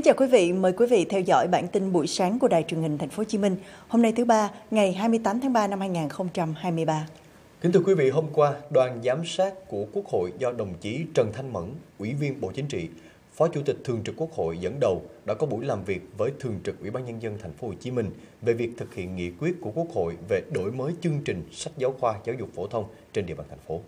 Kính chào quý vị, mời quý vị theo dõi bản tin buổi sáng của Đài Truyền hình Thành phố Hồ Chí Minh. Hôm nay thứ ba, ngày 28 tháng 3 năm 2023. Kính thưa quý vị, hôm qua, đoàn giám sát của Quốc hội do đồng chí Trần Thanh Mẫn, Ủy viên Bộ Chính trị, Phó Chủ tịch Thường trực Quốc hội dẫn đầu đã có buổi làm việc với Thường trực Ủy ban Nhân dân Thành phố Hồ Chí Minh về việc thực hiện nghị quyết của Quốc hội về đổi mới chương trình sách giáo khoa giáo dục phổ thông trên địa bàn thành phố.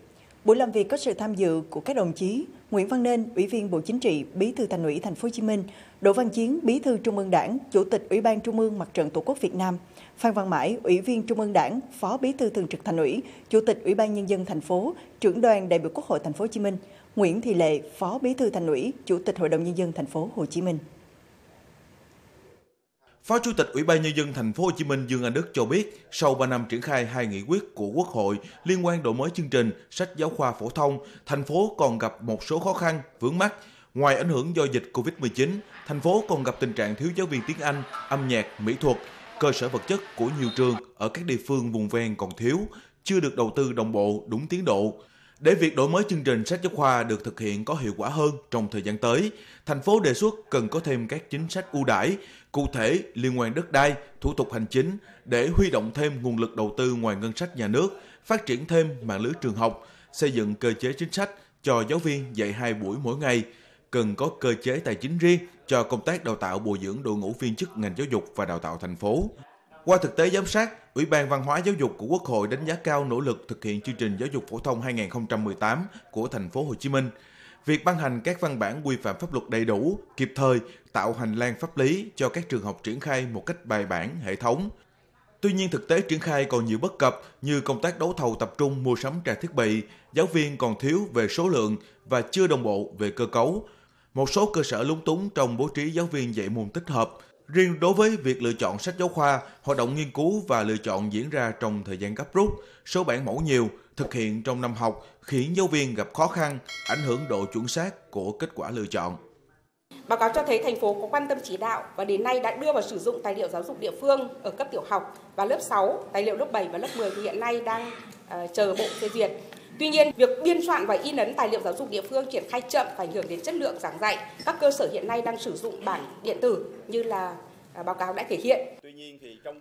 Buổi làm việc có sự tham dự của các đồng chí Nguyễn Văn Nên, Ủy viên Bộ Chính trị, Bí thư Thành ủy Thành phố Hồ Chí Minh, Đỗ Văn Chiến, Bí thư Trung ương Đảng, Chủ tịch Ủy ban Trung ương Mặt trận Tổ quốc Việt Nam, Phan Văn Mãi, Ủy viên Trung ương Đảng, Phó Bí thư Thường trực Thành ủy, Chủ tịch Ủy ban Nhân dân Thành phố, Trưởng đoàn đại biểu Quốc hội Thành phố Hồ Chí Minh, Nguyễn Thị Lệ, Phó Bí thư Thành ủy, Chủ tịch Hội đồng Nhân dân Thành phố Hồ Chí Minh. Phó Chủ tịch Ủy ban Nhân dân Thành phố Hồ Chí Minh Dương Anh Đức cho biết, sau 3 năm triển khai hai nghị quyết của Quốc hội liên quan đổi mới chương trình sách giáo khoa phổ thông, thành phố còn gặp một số khó khăn, vướng mắc. Ngoài ảnh hưởng do dịch Covid-19, thành phố còn gặp tình trạng thiếu giáo viên tiếng Anh, âm nhạc, mỹ thuật. Cơ sở vật chất của nhiều trường ở các địa phương vùng ven còn thiếu, chưa được đầu tư đồng bộ đúng tiến độ. Để việc đổi mới chương trình sách giáo khoa được thực hiện có hiệu quả hơn trong thời gian tới, thành phố đề xuất cần có thêm các chính sách ưu đãi, cụ thể liên quan đất đai, thủ tục hành chính để huy động thêm nguồn lực đầu tư ngoài ngân sách nhà nước, phát triển thêm mạng lưới trường học, xây dựng cơ chế chính sách cho giáo viên dạy 2 buổi mỗi ngày, cần có cơ chế tài chính riêng cho công tác đào tạo bồi dưỡng đội ngũ viên chức ngành giáo dục và đào tạo thành phố. Qua thực tế giám sát, Ủy ban Văn hóa Giáo dục của Quốc hội đánh giá cao nỗ lực thực hiện chương trình giáo dục phổ thông 2018 của Thành phố Hồ Chí Minh. Việc ban hành các văn bản quy phạm pháp luật đầy đủ, kịp thời, tạo hành lang pháp lý cho các trường học triển khai một cách bài bản, hệ thống. Tuy nhiên, thực tế triển khai còn nhiều bất cập như công tác đấu thầu tập trung mua sắm trang thiết bị, giáo viên còn thiếu về số lượng và chưa đồng bộ về cơ cấu. Một số cơ sở lúng túng trong bố trí giáo viên dạy môn tích hợp. Riêng đối với việc lựa chọn sách giáo khoa, hoạt động nghiên cứu và lựa chọn diễn ra trong thời gian gấp rút, số bản mẫu nhiều, thực hiện trong năm học khiến giáo viên gặp khó khăn, ảnh hưởng độ chuẩn xác của kết quả lựa chọn. Báo cáo cho thấy thành phố có quan tâm chỉ đạo và đến nay đã đưa vào sử dụng tài liệu giáo dục địa phương ở cấp tiểu học và lớp 6, tài liệu lớp 7 và lớp 10 thì hiện nay đang chờ Bộ phê duyệt. Tuy nhiên, việc biên soạn và in ấn tài liệu giáo dục địa phương triển khai chậm và ảnh hưởng đến chất lượng giảng dạy. Các cơ sở hiện nay đang sử dụng bản điện tử như là báo cáo đã thể hiện.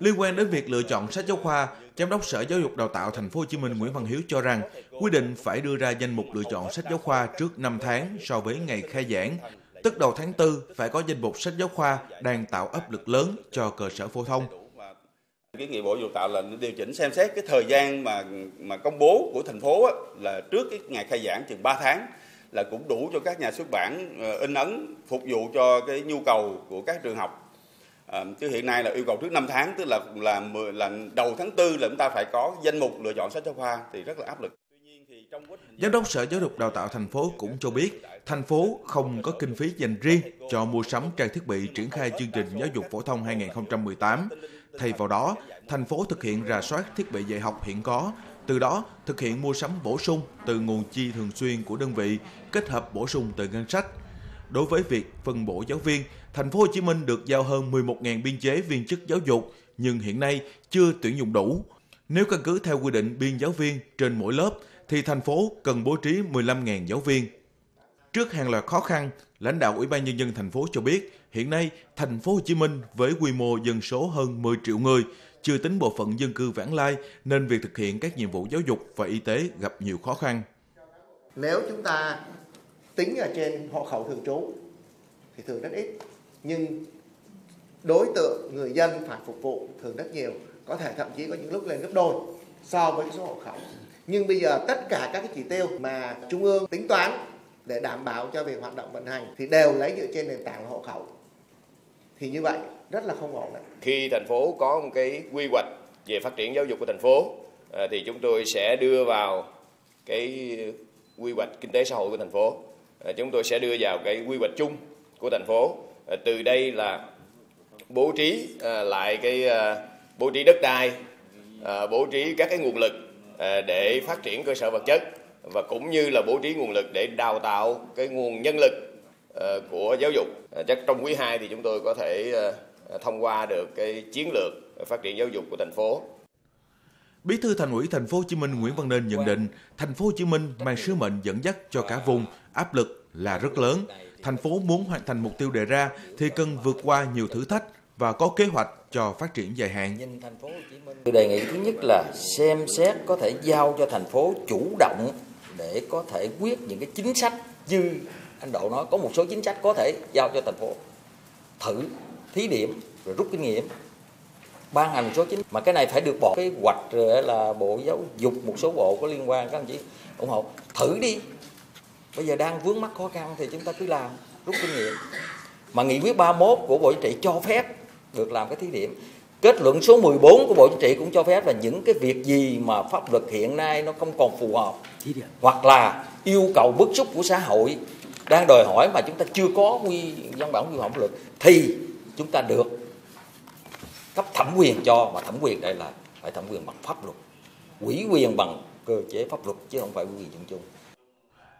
Liên quan đến việc lựa chọn sách giáo khoa, Giám đốc Sở Giáo dục Đào tạo Thành phố Hồ Chí Minh Nguyễn Văn Hiếu cho rằng quy định phải đưa ra danh mục lựa chọn sách giáo khoa trước 5 tháng so với ngày khai giảng, tức đầu tháng 4 phải có danh mục sách giáo khoa đang tạo áp lực lớn cho cơ sở phổ thông. Cái nghĩa vụ Bộ Giáo dục Đào tạo là điều chỉnh xem xét cái thời gian mà công bố của thành phố á, là trước cái ngày khai giảng chừng 3 tháng là cũng đủ cho các nhà xuất bản in ấn phục vụ cho cái nhu cầu của các trường học. Chứ hiện nay là yêu cầu trước 5 tháng, tức là đầu tháng 4 là chúng ta phải có danh mục lựa chọn sách giáo khoa thì rất là áp lực. Giám đốc Sở Giáo dục Đào tạo thành phố cũng cho biết, thành phố không có kinh phí dành riêng cho mua sắm trang thiết bị triển khai chương trình giáo dục phổ thông 2018. Thay vào đó, thành phố thực hiện rà soát thiết bị dạy học hiện có, từ đó thực hiện mua sắm bổ sung từ nguồn chi thường xuyên của đơn vị, kết hợp bổ sung từ ngân sách. Đối với việc phân bổ giáo viên, Thành phố Hồ Chí Minh được giao hơn 11.000 biên chế viên chức giáo dục, nhưng hiện nay chưa tuyển dụng đủ. Nếu căn cứ theo quy định biên giáo viên trên mỗi lớp, thì thành phố cần bố trí 15.000 giáo viên. Trước hàng loạt khó khăn, lãnh đạo Ủy ban Nhân dân thành phố cho biết, hiện nay Thành phố Hồ Chí Minh với quy mô dân số hơn 10 triệu người, chưa tính bộ phận dân cư vãng lai nên việc thực hiện các nhiệm vụ giáo dục và y tế gặp nhiều khó khăn. Nếu chúng ta tính ở trên hộ khẩu thường trú thì thường rất ít, nhưng đối tượng người dân phải phục vụ thường rất nhiều, có thể thậm chí có những lúc lên gấp đôi so với số hộ khẩu. Nhưng bây giờ tất cả các cái chỉ tiêu mà Trung ương tính toán để đảm bảo cho việc hoạt động vận hành thì đều lấy dựa trên nền tảng hộ khẩu. Thì như vậy rất là không ổn. Khi thành phố có một cái quy hoạch về phát triển giáo dục của thành phố thì chúng tôi sẽ đưa vào cái quy hoạch kinh tế xã hội của thành phố. Chúng tôi sẽ đưa vào cái quy hoạch chung của thành phố. Từ đây là bố trí lại cái bố trí đất đai, bố trí các cái nguồn lực để phát triển cơ sở vật chất và cũng như là bố trí nguồn lực để đào tạo cái nguồn nhân lực của giáo dục. Chắc trong quý 2 thì chúng tôi có thể thông qua được cái chiến lược phát triển giáo dục của thành phố. Bí thư Thành ủy Thành phố Hồ Chí Minh Nguyễn Văn Nên nhận định, Thành phố Hồ Chí Minh mang sứ mệnh dẫn dắt cho cả vùng, áp lực là rất lớn. thành phố muốn hoàn thành mục tiêu đề ra thì cần vượt qua nhiều thử thách và có kế hoạch cho phát triển dài hạn. Tôi đề nghị thứ nhất là xem xét có thể giao cho thành phố chủ động để có thể quyết những cái chính sách như anh Độ nói, có một số chính sách có thể giao cho thành phố thử, thí điểm, rồi rút kinh nghiệm, ban hành số chính. Mà cái này phải được bộ cái hoạch rồi là Bộ Giáo dục, một số bộ có liên quan các anh chị ủng hộ. Thử đi, bây giờ đang vướng mắc khó khăn thì chúng ta cứ làm, rút kinh nghiệm. Mà nghị quyết 31 của Bộ Chính trị cho phép được làm cái thí điểm. Kết luận số 14 của Bộ Chính trị cũng cho phép là những cái việc gì mà pháp luật hiện nay nó không còn phù hợp, hoặc là yêu cầu bức xúc của xã hội đang đòi hỏi mà chúng ta chưa có văn bản quy phạm pháp luật thì chúng ta được cấp thẩm quyền cho, mà thẩm quyền đây là phải thẩm quyền bằng pháp luật, ủy quyền bằng cơ chế pháp luật chứ không phải ủy quyền chung chung.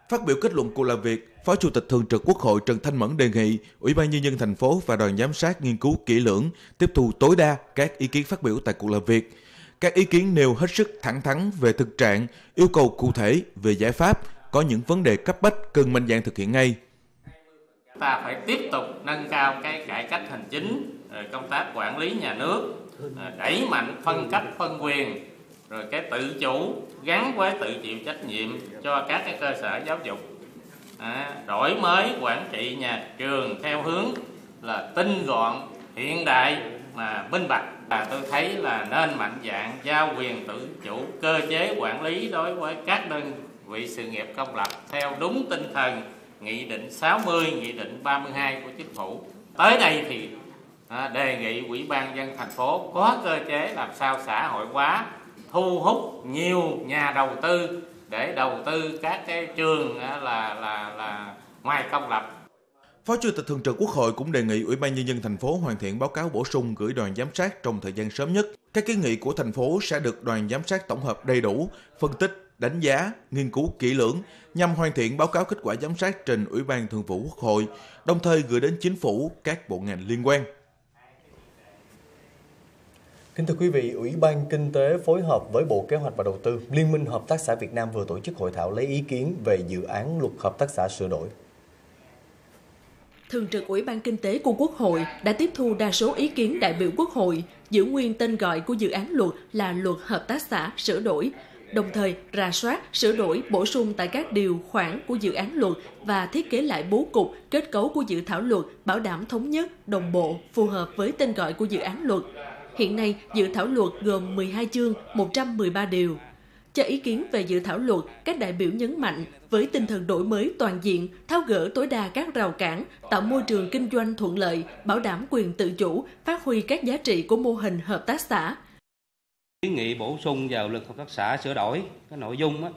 Phát biểu kết luận cuộc làm việc, Phó Chủ tịch Thường trực Quốc hội Trần Thanh Mẫn đề nghị Ủy ban Nhân dân thành phố và đoàn giám sát nghiên cứu kỹ lưỡng, tiếp thu tối đa các ý kiến phát biểu tại cuộc làm việc. Các ý kiến nêu hết sức thẳng thắn về thực trạng, yêu cầu cụ thể về giải pháp, có những vấn đề cấp bách cần mạnh dạn thực hiện ngay. Ta phải tiếp tục nâng cao cái cải cách hành chính, công tác quản lý nhà nước, đẩy mạnh phân cấp phân quyền, rồi cái tự chủ gắn với tự chịu trách nhiệm cho các cái cơ sở giáo dục, đổi mới quản trị nhà trường theo hướng là tinh gọn, hiện đại mà minh bạch. Và tôi thấy là nên mạnh dạn giao quyền tự chủ cơ chế quản lý đối với các đơn vị sự nghiệp công lập theo đúng tinh thần Nghị định 60, Nghị định 32 của Chính phủ. Tới đây thì đề nghị Ủy ban dân thành phố có cơ chế làm sao xã hội hóa, thu hút nhiều nhà đầu tư để đầu tư các cái trường là ngoài công lập. Phó Chủ tịch Thường trực Quốc hội cũng đề nghị Ủy ban Nhân dân thành phố hoàn thiện báo cáo bổ sung gửi đoàn giám sát trong thời gian sớm nhất. Các kiến nghị của thành phố sẽ được đoàn giám sát tổng hợp đầy đủ, phân tích, đánh giá, nghiên cứu kỹ lưỡng nhằm hoàn thiện báo cáo kết quả giám sát trình Ủy ban Thường vụ Quốc hội, đồng thời gửi đến Chính phủ, các bộ ngành liên quan. Kính thưa quý vị, Ủy ban Kinh tế phối hợp với Bộ Kế hoạch và Đầu tư, Liên minh Hợp tác xã Việt Nam vừa tổ chức hội thảo lấy ý kiến về dự án luật hợp tác xã sửa đổi. Thường trực Ủy ban Kinh tế của Quốc hội đã tiếp thu đa số ý kiến đại biểu Quốc hội, giữ nguyên tên gọi của dự án luật là Luật Hợp tác xã sửa đổi, đồng thời rà soát, sửa đổi, bổ sung tại các điều khoản của dự án luật và thiết kế lại bố cục, kết cấu của dự thảo luật, bảo đảm thống nhất, đồng bộ, phù hợp với tên gọi của dự án luật. Hiện nay, dự thảo luật gồm 12 chương, 113 điều. Cho ý kiến về dự thảo luật, các đại biểu nhấn mạnh với tinh thần đổi mới toàn diện, tháo gỡ tối đa các rào cản, tạo môi trường kinh doanh thuận lợi, bảo đảm quyền tự chủ, phát huy các giá trị của mô hình hợp tác xã. Kiến nghị bổ sung vào Luật Hợp tác xã sửa đổi, cái nội dung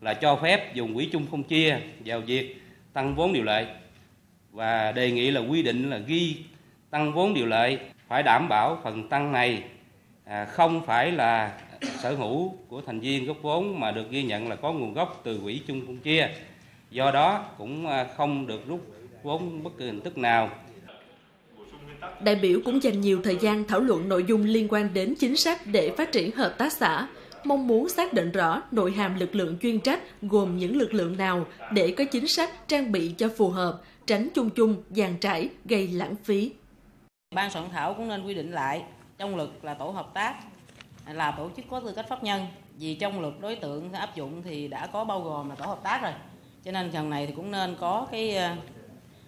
là cho phép dùng quỹ chung không chia vào việc tăng vốn điều lệ và đề nghị là quy định là ghi tăng vốn điều lệ phải đảm bảo phần tăng này không phải là sở hữu của thành viên góp vốn mà được ghi nhận là có nguồn gốc từ quỹ chung không chia. Do đó cũng không được rút vốn bất cứ hình thức nào. Đại biểu cũng dành nhiều thời gian thảo luận nội dung liên quan đến chính sách để phát triển hợp tác xã, mong muốn xác định rõ nội hàm lực lượng chuyên trách gồm những lực lượng nào để có chính sách trang bị cho phù hợp, tránh chung chung, dàn trải, gây lãng phí. Ban soạn thảo cũng nên quy định lại trong luật là tổ hợp tác là tổ chức có tư cách pháp nhân, vì trong luật đối tượng áp dụng thì đã có bao gồm là tổ hợp tác rồi, cho nên phần này thì cũng nên có cái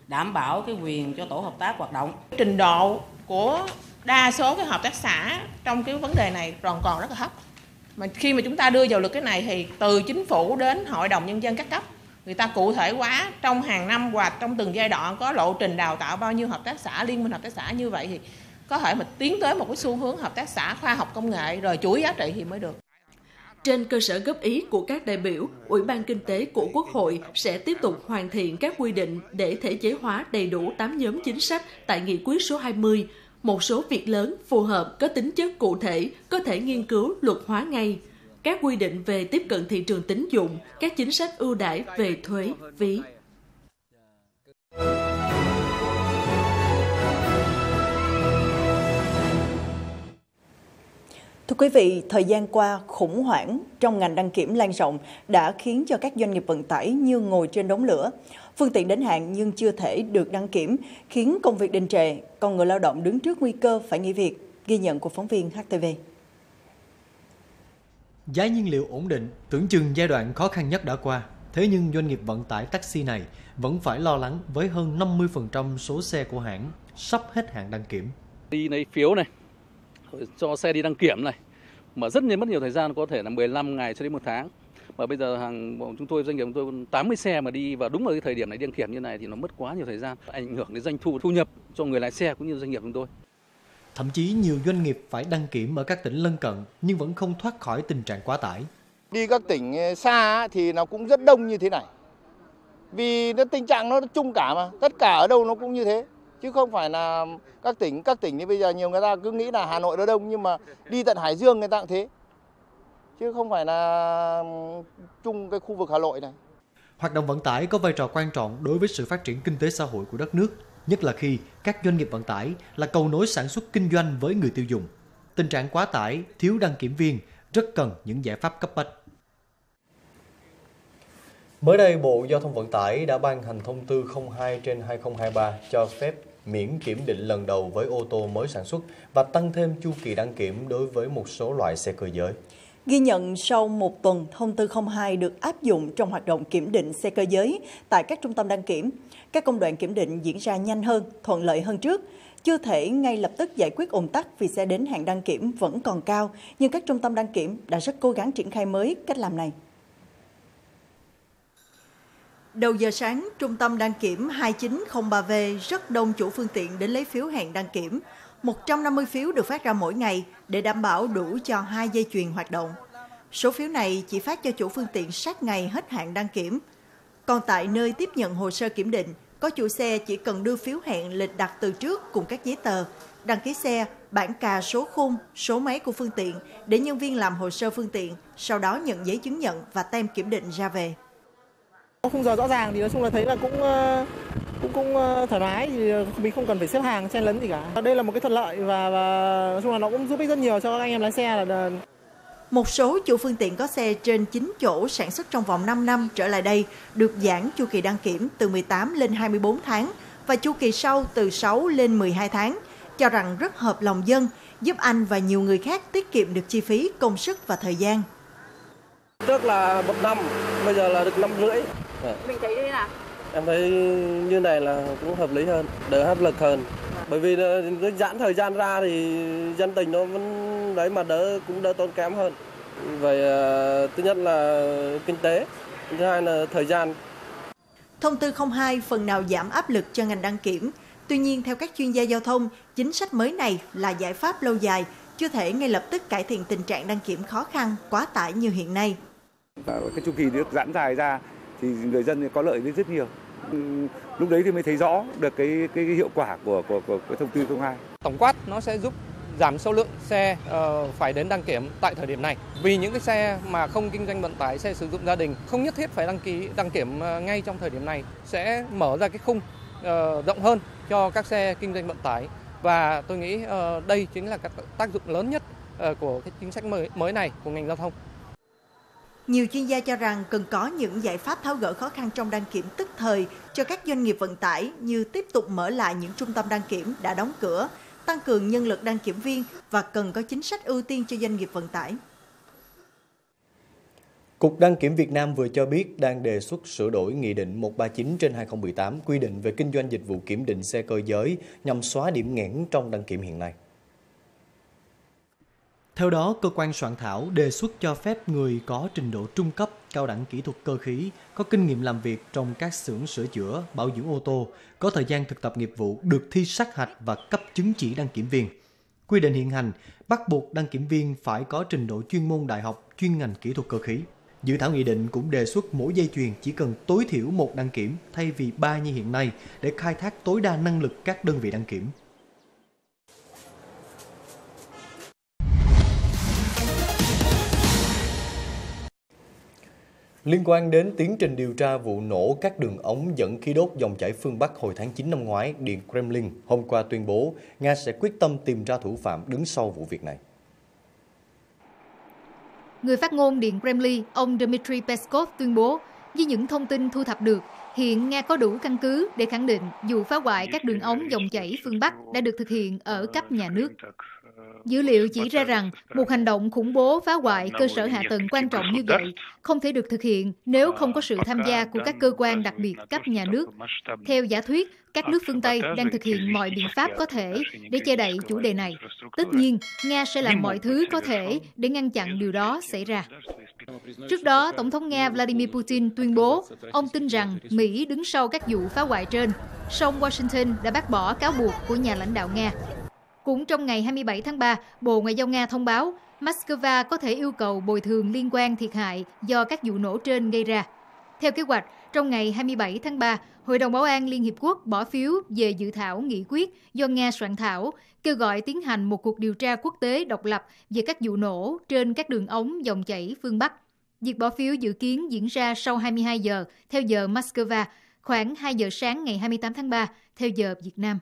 đảm bảo cái quyền cho tổ hợp tác hoạt động. Trình độ của đa số cái hợp tác xã trong cái vấn đề này còn rất là thấp. Mà khi mà chúng ta đưa vào luật cái này thì từ chính phủ đến hội đồng nhân dân các cấp, người ta cụ thể hóa trong hàng năm hoặc trong từng giai đoạn có lộ trình đào tạo bao nhiêu hợp tác xã, liên minh hợp tác xã như vậy thì có thể mà tiến tới một cái xu hướng hợp tác xã khoa học công nghệ rồi chuỗi giá trị thì mới được. Trên cơ sở góp ý của các đại biểu, Ủy ban Kinh tế của Quốc hội sẽ tiếp tục hoàn thiện các quy định để thể chế hóa đầy đủ 8 nhóm chính sách tại Nghị quyết số 20. Một số việc lớn, phù hợp, có tính chất cụ thể, có thể nghiên cứu, luật hóa ngay. Các quy định về tiếp cận thị trường tín dụng, các chính sách ưu đãi về thuế, phí. Thưa quý vị, thời gian qua, khủng hoảng trong ngành đăng kiểm lan rộng đã khiến cho các doanh nghiệp vận tải như ngồi trên đống lửa. Phương tiện đến hạn nhưng chưa thể được đăng kiểm, khiến công việc đình trệ, còn người lao động đứng trước nguy cơ phải nghỉ việc. Ghi nhận của phóng viên HTV. Giá nhiên liệu ổn định, tưởng chừng giai đoạn khó khăn nhất đã qua. Thế nhưng doanh nghiệp vận tải taxi này vẫn phải lo lắng với hơn 50% số xe của hãng sắp hết hạn đăng kiểm. Đi lấy phiếu này, cho xe đi đăng kiểm này, mà rất mất nhiều thời gian, có thể là 15 ngày cho đến 1 tháng. Mà bây giờ doanh nghiệp chúng tôi 80 xe mà đi vào đúng vào cái thời điểm này đăng kiểm như này thì nó mất quá nhiều thời gian, ảnh hưởng đến doanh thu nhập cho người lái xe cũng như doanh nghiệp chúng tôi. Thậm chí nhiều doanh nghiệp phải đăng kiểm ở các tỉnh lân cận nhưng vẫn không thoát khỏi tình trạng quá tải. Đi các tỉnh xa thì nó cũng rất đông như thế này. Vì nó tình trạng nó chung cả mà, tất cả ở đâu nó cũng như thế. Chứ không phải là các tỉnh thì bây giờ nhiều người ta cứ nghĩ là Hà Nội nó đông nhưng mà đi tận Hải Dương người ta cũng thế. Chứ không phải là chung cái khu vực Hà Nội này. Hoạt động vận tải có vai trò quan trọng đối với sự phát triển kinh tế xã hội của đất nước, nhất là khi các doanh nghiệp vận tải là cầu nối sản xuất kinh doanh với người tiêu dùng. Tình trạng quá tải, thiếu đăng kiểm viên rất cần những giải pháp cấp bách. Mới đây, Bộ Giao thông Vận tải đã ban hành thông tư 02/2023 cho phép miễn kiểm định lần đầu với ô tô mới sản xuất và tăng thêm chu kỳ đăng kiểm đối với một số loại xe cơ giới. Ghi nhận sau một tuần, thông tư 02 được áp dụng trong hoạt động kiểm định xe cơ giới tại các trung tâm đăng kiểm. Các công đoạn kiểm định diễn ra nhanh hơn, thuận lợi hơn trước. Chưa thể ngay lập tức giải quyết ùn tắc vì xe đến hạn đăng kiểm vẫn còn cao, nhưng các trung tâm đăng kiểm đã rất cố gắng triển khai mới cách làm này. Đầu giờ sáng, trung tâm đăng kiểm 2903V rất đông chủ phương tiện đến lấy phiếu hẹn đăng kiểm. 150 phiếu được phát ra mỗi ngày để đảm bảo đủ cho 2 dây chuyền hoạt động. Số phiếu này chỉ phát cho chủ phương tiện sát ngày hết hạn đăng kiểm. Còn tại nơi tiếp nhận hồ sơ kiểm định, có chủ xe chỉ cần đưa phiếu hẹn lịch đặt từ trước cùng các giấy tờ, đăng ký xe, bản cà số khung, số máy của phương tiện để nhân viên làm hồ sơ phương tiện, sau đó nhận giấy chứng nhận và tem kiểm định ra về. Khung giờ rõ ràng thì nói chung là thấy là cũng thoải mái, thì mình không cần phải xếp hàng chen lấn gì cả. Đây là một cái thuận lợi và nói chung là nó cũng giúp ích rất nhiều cho các anh em lái xe. Một số chủ phương tiện có xe trên 9 chỗ sản xuất trong vòng 5 năm trở lại đây được giãn chu kỳ đăng kiểm từ 18 lên 24 tháng và chu kỳ sau từ 6 lên 12 tháng, cho rằng rất hợp lòng dân, giúp anh và nhiều người khác tiết kiệm được chi phí, công sức và thời gian. Trước là 1 năm, bây giờ là được 5 rưỡi. Mình thấy thế nào? Em thấy như này là cũng hợp lý hơn, đỡ áp lực hơn. Bởi vì nó giãn thời gian ra thì dân tình nó vẫn đấy mà cũng đỡ tốn kém hơn. Vậy thứ nhất là kinh tế, thứ hai là thời gian. Thông tư 02 phần nào giảm áp lực cho ngành đăng kiểm. Tuy nhiên, theo các chuyên gia giao thông, chính sách mới này là giải pháp lâu dài, chưa thể ngay lập tức cải thiện tình trạng đăng kiểm khó khăn, quá tải như hiện nay. Cái chu kỳ được giãn dài ra thì người dân có lợi rất nhiều. Lúc đấy thì mới thấy rõ được cái hiệu quả của cái thông tư 02. Tổng quát nó sẽ giúp giảm số lượng xe phải đến đăng kiểm tại thời điểm này. Vì những cái xe mà không kinh doanh vận tải, xe sử dụng gia đình không nhất thiết phải đăng kiểm ngay trong thời điểm này, sẽ mở ra cái khung rộng hơn cho các xe kinh doanh vận tải. Và tôi nghĩ đây chính là cái tác dụng lớn nhất của cái chính sách mới này của ngành giao thông. Nhiều chuyên gia cho rằng cần có những giải pháp tháo gỡ khó khăn trong đăng kiểm tức thời cho các doanh nghiệp vận tải như tiếp tục mở lại những trung tâm đăng kiểm đã đóng cửa, tăng cường nhân lực đăng kiểm viên và cần có chính sách ưu tiên cho doanh nghiệp vận tải. Cục Đăng kiểm Việt Nam vừa cho biết đang đề xuất sửa đổi Nghị định 139/2018 quy định về kinh doanh dịch vụ kiểm định xe cơ giới nhằm xóa điểm nghẽn trong đăng kiểm hiện nay. Theo đó, cơ quan soạn thảo đề xuất cho phép người có trình độ trung cấp, cao đẳng kỹ thuật cơ khí, có kinh nghiệm làm việc trong các xưởng sửa chữa, bảo dưỡng ô tô, có thời gian thực tập nghiệp vụ được thi sát hạch và cấp chứng chỉ đăng kiểm viên. Quy định hiện hành bắt buộc đăng kiểm viên phải có trình độ chuyên môn đại học chuyên ngành kỹ thuật cơ khí. Dự thảo nghị định cũng đề xuất mỗi dây chuyền chỉ cần tối thiểu 1 đăng kiểm thay vì 3 như hiện nay để khai thác tối đa năng lực các đơn vị đăng kiểm. Liên quan đến tiến trình điều tra vụ nổ các đường ống dẫn khí đốt dòng chảy phương Bắc hồi tháng 9 năm ngoái, Điện Kremlin hôm qua tuyên bố Nga sẽ quyết tâm tìm ra thủ phạm đứng sau vụ việc này. Người phát ngôn Điện Kremlin, ông Dmitry Peskov tuyên bố, với những thông tin thu thập được, hiện Nga có đủ căn cứ để khẳng định vụ phá hoại các đường ống dòng chảy phương Bắc đã được thực hiện ở cấp nhà nước. Dữ liệu chỉ ra rằng một hành động khủng bố phá hoại cơ sở hạ tầng quan trọng như vậy không thể được thực hiện nếu không có sự tham gia của các cơ quan đặc biệt cấp nhà nước. Theo giả thuyết, các nước phương Tây đang thực hiện mọi biện pháp có thể để che đậy chủ đề này. Tất nhiên, Nga sẽ làm mọi thứ có thể để ngăn chặn điều đó xảy ra. Trước đó, Tổng thống Nga Vladimir Putin tuyên bố ông tin rằng Mỹ đứng sau các vụ phá hoại trên, song Washington đã bác bỏ cáo buộc của nhà lãnh đạo Nga. Cũng trong ngày 27 tháng 3, Bộ Ngoại giao Nga thông báo Moscow có thể yêu cầu bồi thường liên quan thiệt hại do các vụ nổ trên gây ra. Theo kế hoạch, trong ngày 27 tháng 3, Hội đồng Bảo an Liên Hiệp Quốc bỏ phiếu về dự thảo nghị quyết do Nga soạn thảo, kêu gọi tiến hành một cuộc điều tra quốc tế độc lập về các vụ nổ trên các đường ống dòng chảy phương Bắc. Việc bỏ phiếu dự kiến diễn ra sau 22 giờ, theo giờ Moscow, khoảng 2 giờ sáng ngày 28 tháng 3, theo giờ Việt Nam.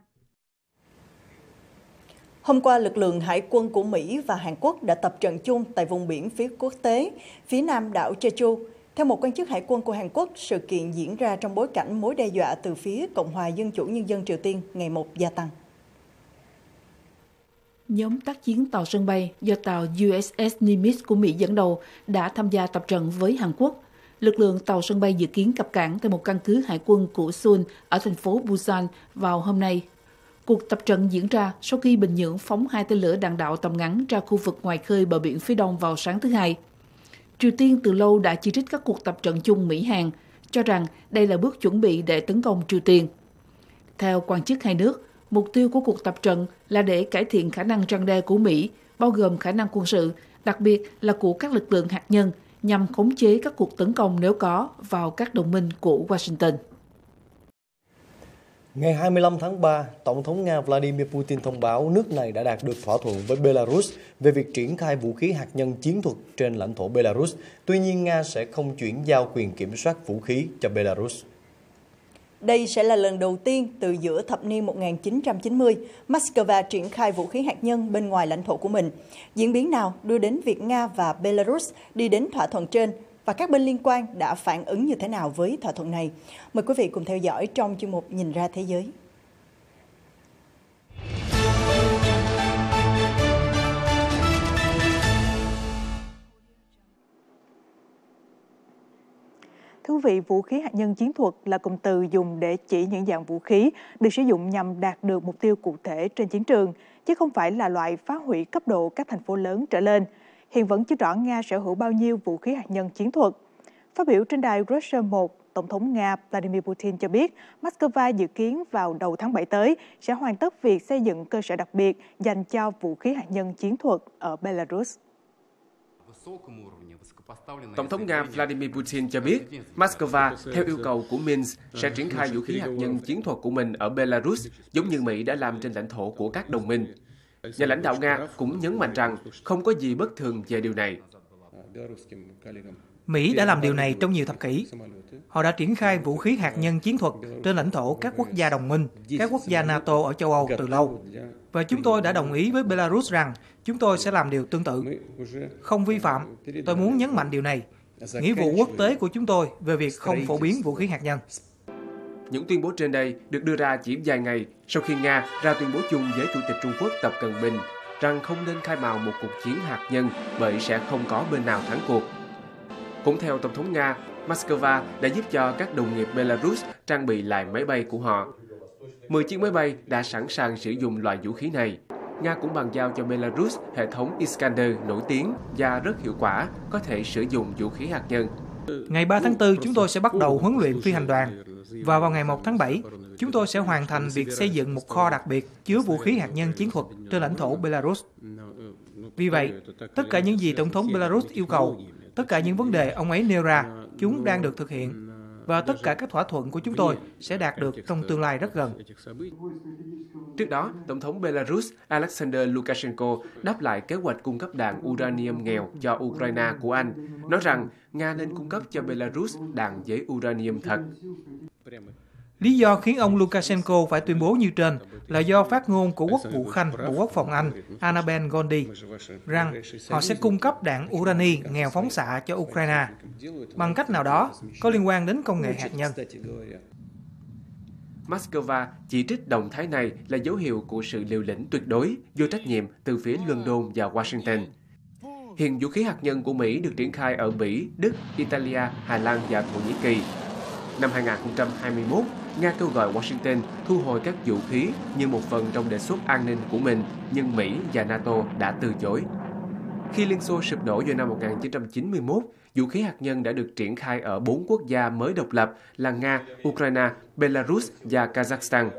Hôm qua, lực lượng hải quân của Mỹ và Hàn Quốc đã tập trận chung tại vùng biển phía quốc tế, phía nam đảo Jeju. Theo một quan chức hải quân của Hàn Quốc, sự kiện diễn ra trong bối cảnh mối đe dọa từ phía Cộng hòa Dân chủ Nhân dân Triều Tiên ngày một gia tăng. Nhóm tác chiến tàu sân bay do tàu USS Nimitz của Mỹ dẫn đầu đã tham gia tập trận với Hàn Quốc. Lực lượng tàu sân bay dự kiến cập cảng tại một căn cứ hải quân của Seoul ở thành phố Busan vào hôm nay. Cuộc tập trận diễn ra sau khi Bình Nhưỡng phóng 2 tên lửa đạn đạo tầm ngắn ra khu vực ngoài khơi bờ biển phía đông vào sáng thứ Hai. Triều Tiên từ lâu đã chỉ trích các cuộc tập trận chung Mỹ-Hàn, cho rằng đây là bước chuẩn bị để tấn công Triều Tiên. Theo quan chức hai nước, mục tiêu của cuộc tập trận là để cải thiện khả năng răn đe của Mỹ, bao gồm khả năng quân sự, đặc biệt là của các lực lượng hạt nhân, nhằm khống chế các cuộc tấn công nếu có vào các đồng minh của Washington. Ngày 25 tháng 3, Tổng thống Nga Vladimir Putin thông báo nước này đã đạt được thỏa thuận với Belarus về việc triển khai vũ khí hạt nhân chiến thuật trên lãnh thổ Belarus. Tuy nhiên, Nga sẽ không chuyển giao quyền kiểm soát vũ khí cho Belarus. Đây sẽ là lần đầu tiên từ giữa thập niên 1990, Moscow triển khai vũ khí hạt nhân bên ngoài lãnh thổ của mình. Diễn biến nào đưa đến việc Nga và Belarus đi đến thỏa thuận trên và các bên liên quan đã phản ứng như thế nào với thỏa thuận này? Mời quý vị cùng theo dõi trong chuyên mục Nhìn ra thế giới. Thưa quý vị, vũ khí hạt nhân chiến thuật là cụm từ dùng để chỉ những dạng vũ khí được sử dụng nhằm đạt được mục tiêu cụ thể trên chiến trường, chứ không phải là loại phá hủy cấp độ các thành phố lớn trở lên. Hiện vẫn chưa rõ Nga sở hữu bao nhiêu vũ khí hạt nhân chiến thuật. Phát biểu trên đài Russia 1, Tổng thống Nga Vladimir Putin cho biết Moscow dự kiến vào đầu tháng 7 tới sẽ hoàn tất việc xây dựng cơ sở đặc biệt dành cho vũ khí hạt nhân chiến thuật ở Belarus. Tổng thống Nga Vladimir Putin cho biết Moscow, theo yêu cầu của Minsk, sẽ triển khai vũ khí hạt nhân chiến thuật của mình ở Belarus, giống như Mỹ đã làm trên lãnh thổ của các đồng minh. Nhà lãnh đạo Nga cũng nhấn mạnh rằng không có gì bất thường về điều này. Mỹ đã làm điều này trong nhiều thập kỷ. Họ đã triển khai vũ khí hạt nhân chiến thuật trên lãnh thổ các quốc gia đồng minh, các quốc gia NATO ở châu Âu từ lâu. Và chúng tôi đã đồng ý với Belarus rằng chúng tôi sẽ làm điều tương tự. Không vi phạm, tôi muốn nhấn mạnh điều này. Nghĩa vụ quốc tế của chúng tôi về việc không phổ biến vũ khí hạt nhân. Những tuyên bố trên đây được đưa ra chỉ vài ngày sau khi Nga ra tuyên bố chung với Chủ tịch Trung Quốc Tập Cận Bình rằng không nên khai mào một cuộc chiến hạt nhân bởi sẽ không có bên nào thắng cuộc. Cũng theo Tổng thống Nga, Moscow đã giúp cho các đồng nghiệp Belarus trang bị lại máy bay của họ. 10 chiếc máy bay đã sẵn sàng sử dụng loại vũ khí này. Nga cũng bàn giao cho Belarus hệ thống Iskander nổi tiếng và rất hiệu quả, có thể sử dụng vũ khí hạt nhân. Ngày 3 tháng 4, chúng tôi sẽ bắt đầu huấn luyện phi hành đoàn. Và vào ngày 1 tháng 7, chúng tôi sẽ hoàn thành việc xây dựng một kho đặc biệt chứa vũ khí hạt nhân chiến thuật trên lãnh thổ Belarus. Vì vậy, tất cả những gì Tổng thống Belarus yêu cầu, tất cả những vấn đề ông ấy nêu ra, chúng đang được thực hiện. Và tất cả các thỏa thuận của chúng tôi sẽ đạt được trong tương lai rất gần. Trước đó, Tổng thống Belarus Alexander Lukashenko đáp lại kế hoạch cung cấp đạn uranium nghèo cho Ukraine của Anh, nói rằng Nga nên cung cấp cho Belarus đạn với uranium thật. Lý do khiến ông Lukashenko phải tuyên bố như trên là do phát ngôn của quốc vụ khanh Bộ Quốc phòng Anh Annabel Gondi rằng họ sẽ cung cấp đạn urani nghèo phóng xạ cho Ukraine bằng cách nào đó có liên quan đến công nghệ hạt nhân. Moscow chỉ trích động thái này là dấu hiệu của sự liều lĩnh tuyệt đối, vô trách nhiệm từ phía London và Washington. Hiện vũ khí hạt nhân của Mỹ được triển khai ở Bỉ, Đức, Italia, Hà Lan và Thổ Nhĩ Kỳ. Năm 2021, Nga kêu gọi Washington thu hồi các vũ khí như một phần trong đề xuất an ninh của mình, nhưng Mỹ và NATO đã từ chối. Khi Liên Xô sụp đổ vào năm 1991, vũ khí hạt nhân đã được triển khai ở 4 quốc gia mới độc lập là Nga, Ukraine, Belarus và Kazakhstan.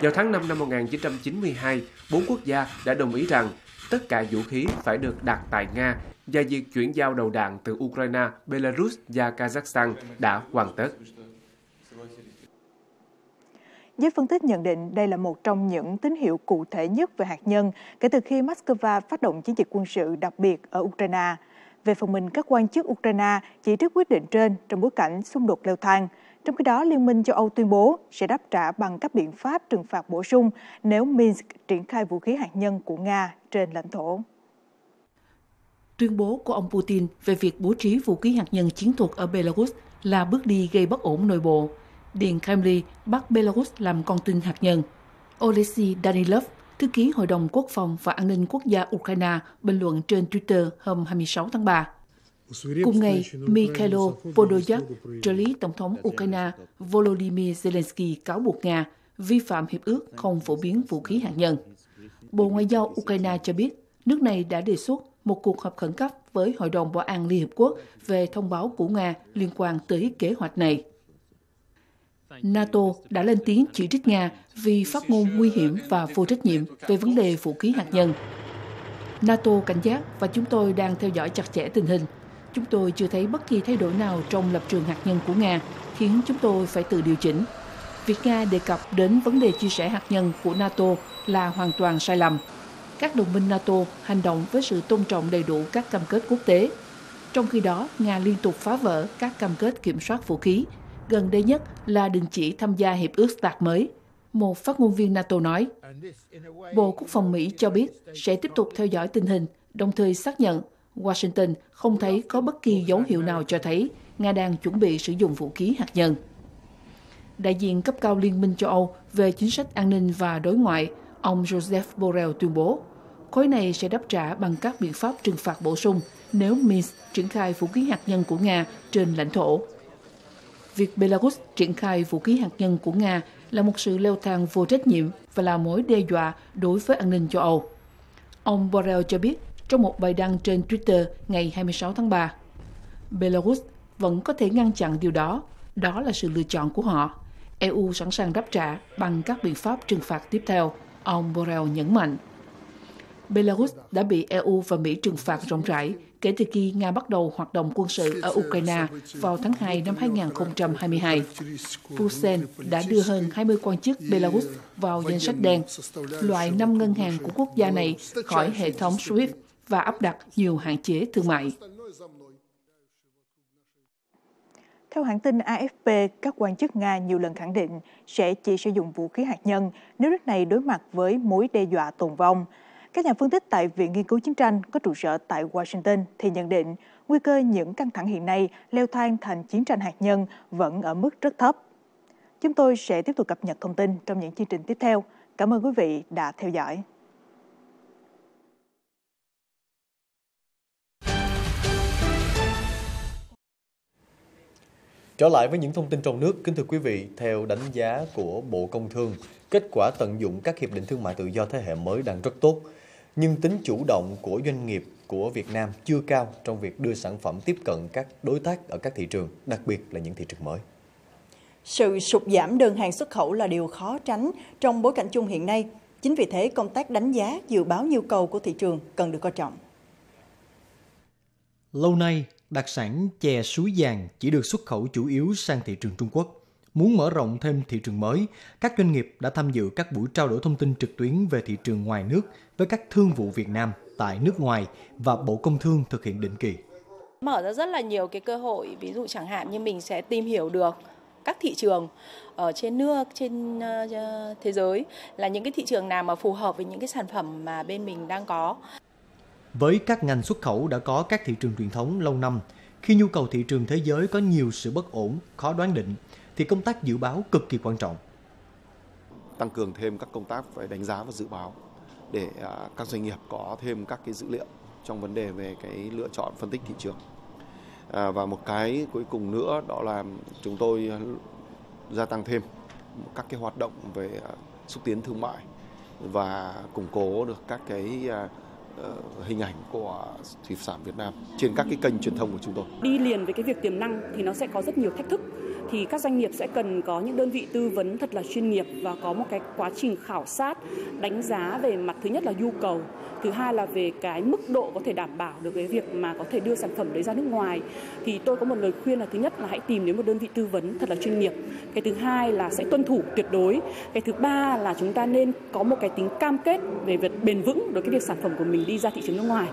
Vào tháng 5 năm 1992, 4 quốc gia đã đồng ý rằng tất cả vũ khí phải được đặt tại Nga và việc chuyển giao đầu đạn từ Ukraine, Belarus và Kazakhstan đã hoàn tất. Giới phân tích nhận định đây là một trong những tín hiệu cụ thể nhất về hạt nhân kể từ khi Moscow phát động chiến dịch quân sự đặc biệt ở Ukraine. Về phần mình, các quan chức Ukraine chỉ trích quyết định trên trong bối cảnh xung đột leo thang. Trong khi đó, Liên minh châu Âu tuyên bố sẽ đáp trả bằng các biện pháp trừng phạt bổ sung nếu Minsk triển khai vũ khí hạt nhân của Nga trên lãnh thổ. Tuyên bố của ông Putin về việc bố trí vũ khí hạt nhân chiến thuật ở Belarus là bước đi gây bất ổn nội bộ. Điện Kremlin bắt Belarus làm con tin hạt nhân. Oleksiy Danilov, thư ký Hội đồng Quốc phòng và An ninh Quốc gia Ukraine, bình luluận trên Twitter hôm 26 tháng 3. Cùng ngày, Mykola Podolyak, trợ lý Tổng thống Ukraine Volodymyr Zelensky cáo buộc Nga vi phạm hiệp ước không phổ biến vũ khí hạt nhân. Bộ Ngoại giao Ukraine cho biết nước này đã đề xuất một cuộc họp khẩn cấp với Hội đồng Bảo an Liên Hiệp Quốc về thông báo của Nga liên quan tới kế hoạch này. NATO đã lên tiếng chỉ trích Nga vì phát ngôn nguy hiểm và vô trách nhiệm về vấn đề vũ khí hạt nhân. NATO cảnh giác và chúng tôi đang theo dõi chặt chẽ tình hình. Chúng tôi chưa thấy bất kỳ thay đổi nào trong lập trường hạt nhân của Nga, khiến chúng tôi phải tự điều chỉnh. Việc Nga đề cập đến vấn đề chia sẻ hạt nhân của NATO là hoàn toàn sai lầm. Các đồng minh NATO hành động với sự tôn trọng đầy đủ các cam kết quốc tế. Trong khi đó, Nga liên tục phá vỡ các cam kết kiểm soát vũ khí, gần đây nhất là đình chỉ tham gia hiệp ước START mới, một phát ngôn viên NATO nói. Bộ Quốc phòng Mỹ cho biết sẽ tiếp tục theo dõi tình hình, đồng thời xác nhận Washington không thấy có bất kỳ dấu hiệu nào cho thấy Nga đang chuẩn bị sử dụng vũ khí hạt nhân. Đại diện cấp cao Liên minh châu Âu về chính sách an ninh và đối ngoại, ông Joseph Borrell tuyên bố, khối này sẽ đáp trả bằng các biện pháp trừng phạt bổ sung nếu Minsk triển khai vũ khí hạt nhân của Nga trên lãnh thổ. Việc Belarus triển khai vũ khí hạt nhân của Nga là một sự leo thang vô trách nhiệm và là mối đe dọa đối với an ninh châu Âu. Ông Borrell cho biết trong một bài đăng trên Twitter ngày 26 tháng 3, Belarus vẫn có thể ngăn chặn điều đó, đó là sự lựa chọn của họ. EU sẵn sàng đáp trả bằng các biện pháp trừng phạt tiếp theo, ông Borrell nhấn mạnh. Belarus đã bị EU và Mỹ trừng phạt rộng rãi kể từ khi Nga bắt đầu hoạt động quân sự ở Ukraine vào tháng 2 năm 2022. Busan đã đưa hơn 20 quan chức Belarus vào danh sách đen, loại 5 ngân hàng của quốc gia này khỏi hệ thống SWIFT và áp đặt nhiều hạn chế thương mại. Theo hãng tin AFP, các quan chức Nga nhiều lần khẳng định sẽ chỉ sử dụng vũ khí hạt nhân nếu nước này đối mặt với mối đe dọa tồn vong. Các nhà phân tích tại Viện Nghiên cứu Chiến tranh có trụ sở tại Washington thì nhận định nguy cơ những căng thẳng hiện nay leo thang thành chiến tranh hạt nhân vẫn ở mức rất thấp. Chúng tôi sẽ tiếp tục cập nhật thông tin trong những chương trình tiếp theo. Cảm ơn quý vị đã theo dõi. Trở lại với những thông tin trong nước, kính thưa quý vị, theo đánh giá của Bộ Công Thương, kết quả tận dụng các hiệp định thương mại tự do thế hệ mới đang rất tốt, nhưng tính chủ động của doanh nghiệp của Việt Nam chưa cao trong việc đưa sản phẩm tiếp cận các đối tác ở các thị trường, đặc biệt là những thị trường mới. Sự sụt giảm đơn hàng xuất khẩu là điều khó tránh trong bối cảnh chung hiện nay. Chính vì thế, công tác đánh giá, dự báo nhu cầu của thị trường cần được coi trọng. Lâu nay, đặc sản chè Suối Vàng chỉ được xuất khẩu chủ yếu sang thị trường Trung Quốc. Muốn mở rộng thêm thị trường mới, các doanh nghiệp đã tham dự các buổi trao đổi thông tin trực tuyến về thị trường ngoài nước với các thương vụ Việt Nam tại nước ngoài và Bộ Công Thương thực hiện định kỳ. Mở ra rất là nhiều cái cơ hội, ví dụ chẳng hạn như mình sẽ tìm hiểu được các thị trường ở trên nước, trên thế giới, là những cái thị trường nào mà phù hợp với những cái sản phẩm mà bên mình đang có. Với các ngành xuất khẩu đã có các thị trường truyền thống lâu năm, khi nhu cầu thị trường thế giới có nhiều sự bất ổn, khó đoán định, thì công tác dự báo cực kỳ quan trọng. Tăng cường thêm các công tác về đánh giá và dự báo để các doanh nghiệp có thêm các cái dữ liệu trong vấn đề về cái lựa chọn phân tích thị trường. Và một cái cuối cùng nữa đó là chúng tôi gia tăng thêm các cái hoạt động về xúc tiến thương mại và củng cố được các cái hình ảnh của thủy sản Việt Nam trên các cái kênh truyền thông của chúng tôi. Đi liền với cái việc tiềm năng thì nó sẽ có rất nhiều thách thức, thì các doanh nghiệp sẽ cần có những đơn vị tư vấn thật là chuyên nghiệp và có một cái quá trình khảo sát, đánh giá về mặt thứ nhất là nhu cầu, thứ hai là về cái mức độ có thể đảm bảo được cái việc mà có thể đưa sản phẩm đấy ra nước ngoài. Thì tôi có một lời khuyên là thứ nhất là hãy tìm đến một đơn vị tư vấn thật là chuyên nghiệp. Cái thứ hai là sẽ tuân thủ tuyệt đối. Cái thứ ba là chúng ta nên có một cái tính cam kết về việc bền vững đối với việc sản phẩm của mình đi ra thị trường nước ngoài.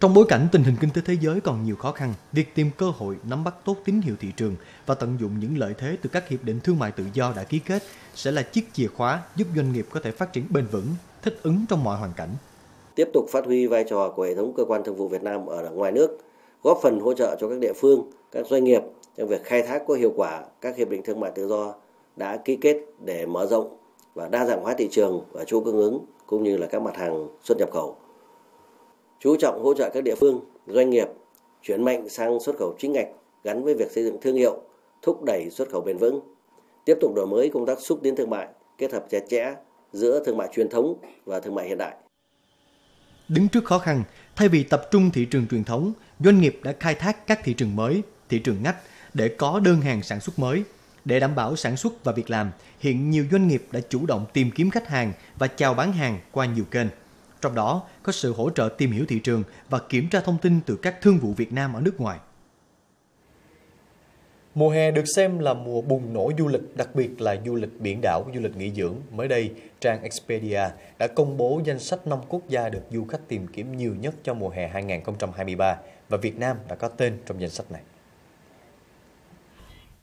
Trong bối cảnh tình hình kinh tế thế giới còn nhiều khó khăn, việc tìm cơ hội nắm bắt tốt tín hiệu thị trường và tận dụng những lợi thế từ các hiệp định thương mại tự do đã ký kết sẽ là chiếc chìa khóa giúp doanh nghiệp có thể phát triển bền vững, thích ứng trong mọi hoàn cảnh. Tiếp tục phát huy vai trò của hệ thống cơ quan thương vụ Việt Nam ở ngoài nước, góp phần hỗ trợ cho các địa phương, các doanh nghiệp trong việc khai thác có hiệu quả các hiệp định thương mại tự do đã ký kết để mở rộng và đa dạng hóa thị trường và chuỗi cung ứng cũng như là các mặt hàng xuất nhập khẩu. Chú trọng hỗ trợ các địa phương, doanh nghiệp chuyển mạnh sang xuất khẩu chính ngạch gắn với việc xây dựng thương hiệu, thúc đẩy xuất khẩu bền vững. Tiếp tục đổi mới công tác xúc tiến thương mại, kết hợp chặt chẽ giữa thương mại truyền thống và thương mại hiện đại. Đứng trước khó khăn, thay vì tập trung thị trường truyền thống, doanh nghiệp đã khai thác các thị trường mới, thị trường ngách để có đơn hàng sản xuất mới. Để đảm bảo sản xuất và việc làm, hiện nhiều doanh nghiệp đã chủ động tìm kiếm khách hàng và chào bán hàng qua nhiều kênh. Trong đó có sự hỗ trợ tìm hiểu thị trường và kiểm tra thông tin từ các thương vụ Việt Nam ở nước ngoài. Mùa hè được xem là mùa bùng nổ du lịch, đặc biệt là du lịch biển đảo, du lịch nghỉ dưỡng. Mới đây, trang Expedia đã công bố danh sách 5 quốc gia được du khách tìm kiếm nhiều nhất cho mùa hè 2023 và Việt Nam đã có tên trong danh sách này.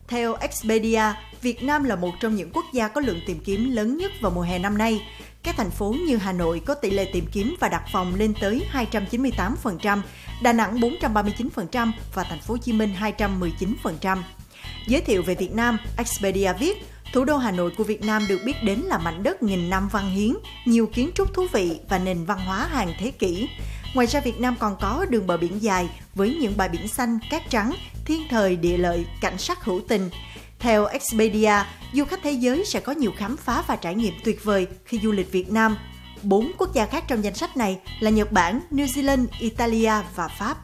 Theo Expedia, Việt Nam là một trong những quốc gia có lượng tìm kiếm lớn nhất vào mùa hè năm nay. Các thành phố như Hà Nội có tỷ lệ tìm kiếm và đặt phòng lên tới 298%, Đà Nẵng 439% và thành phố Hồ Chí Minh 219%. Giới thiệu về Việt Nam, Expedia viết, thủ đô Hà Nội của Việt Nam được biết đến là mảnh đất nghìn năm văn hiến, nhiều kiến trúc thú vị và nền văn hóa hàng thế kỷ. Ngoài ra, Việt Nam còn có đường bờ biển dài với những bãi biển xanh, cát trắng, thiên thời, địa lợi, cảnh sắc hữu tình. Theo Expedia, du khách thế giới sẽ có nhiều khám phá và trải nghiệm tuyệt vời khi du lịch Việt Nam. 4 quốc gia khác trong danh sách này là Nhật Bản, New Zealand, Italia và Pháp.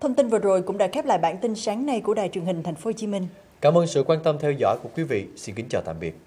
Thông tin vừa rồi cũng đã khép lại bản tin sáng nay của Đài truyền hình Thành phố Hồ Chí Minh. Cảm ơn sự quan tâm theo dõi của quý vị. Xin kính chào tạm biệt.